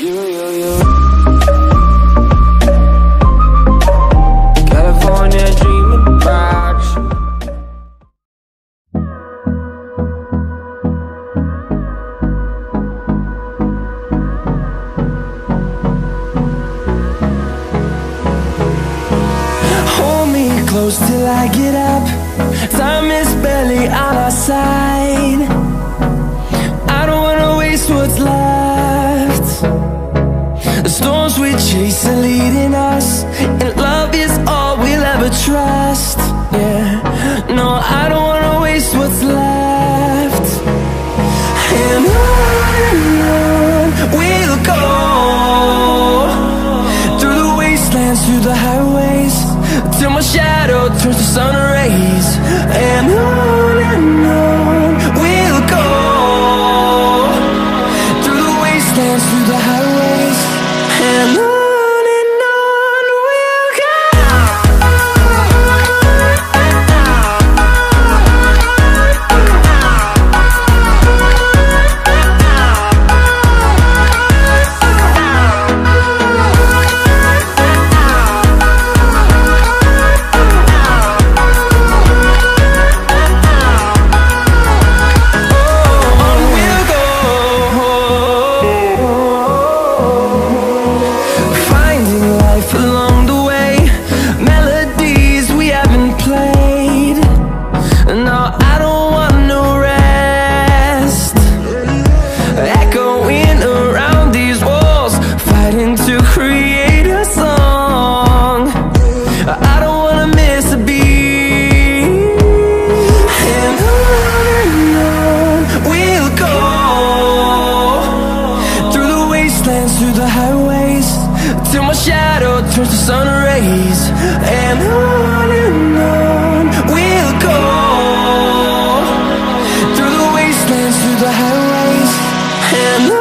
California Dreaming Watch. Hold me close till I get up. Time is barely on our side. I don't wanna waste what's left. Storms we chase are leading us, and love is all we'll ever trust. Yeah, no, I don't wanna waste what's left. And on we'll go, through the wastelands, through the highways, till my shadow turns to sun rays. And on we'll go, through the wastelands, through the highways. Through the highways, till my shadow turns to sun rays. And on we'll go, through the wastelands, through the highways. And on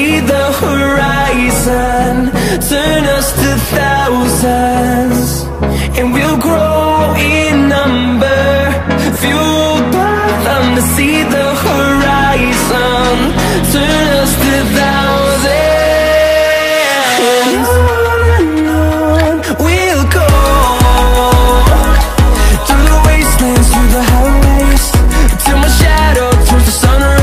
see the horizon, turn us to thousands, and we'll grow in number, fueled by them to see the horizon, turn us to thousands. And on we'll go, through the wastelands, through the highways, till my shadow turns to sun rays.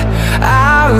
I'll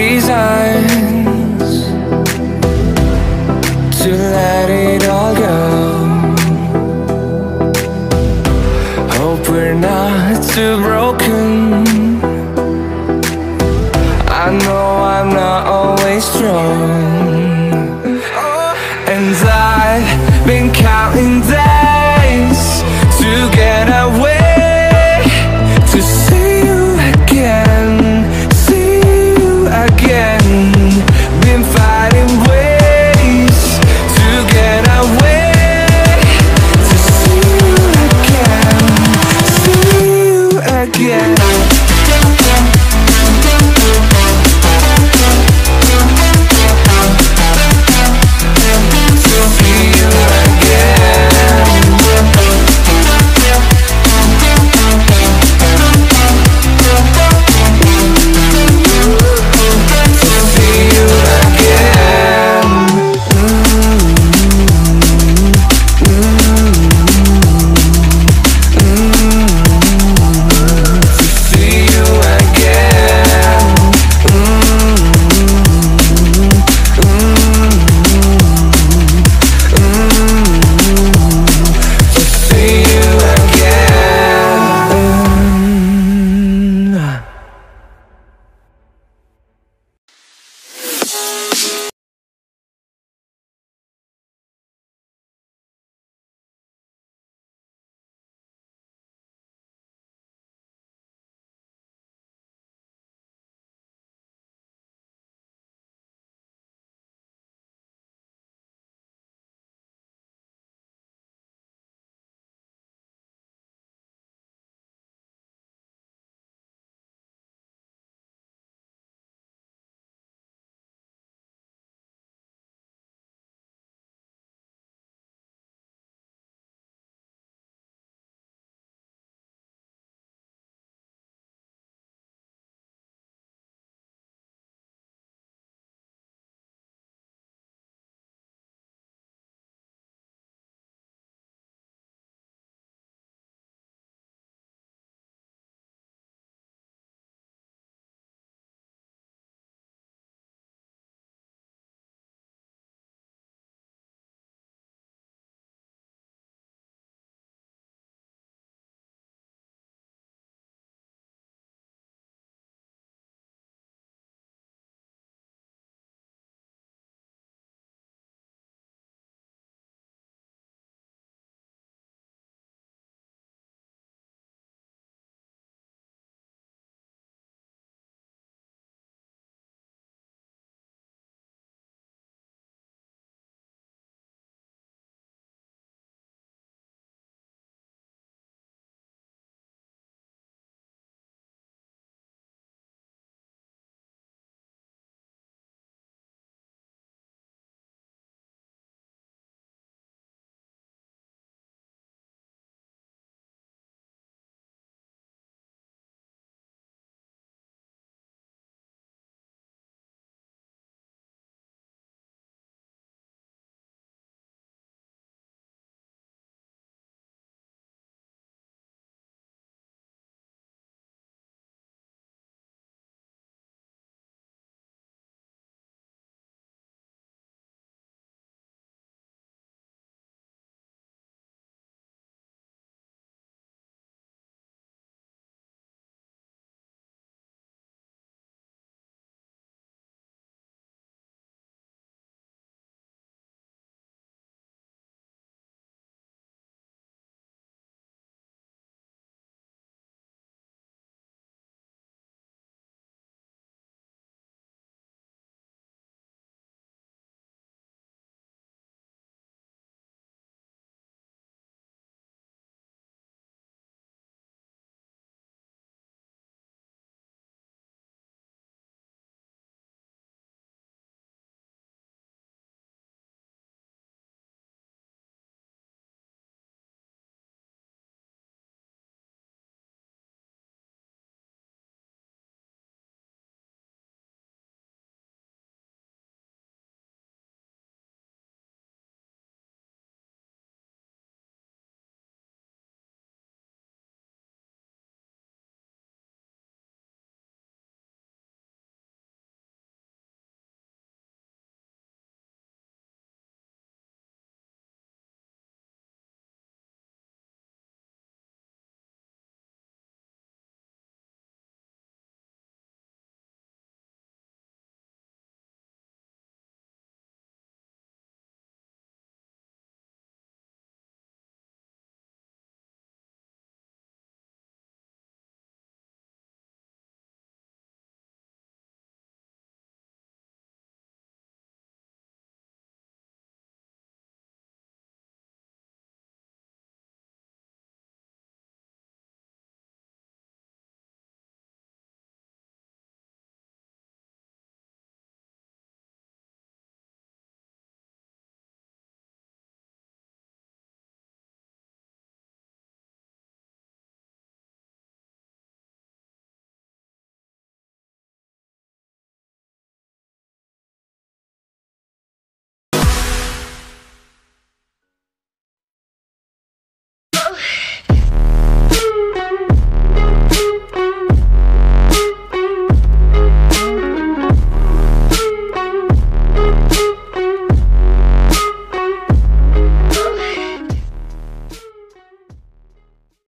reasons to let it all go. Hope we're not too broken. I know I'm not always strong.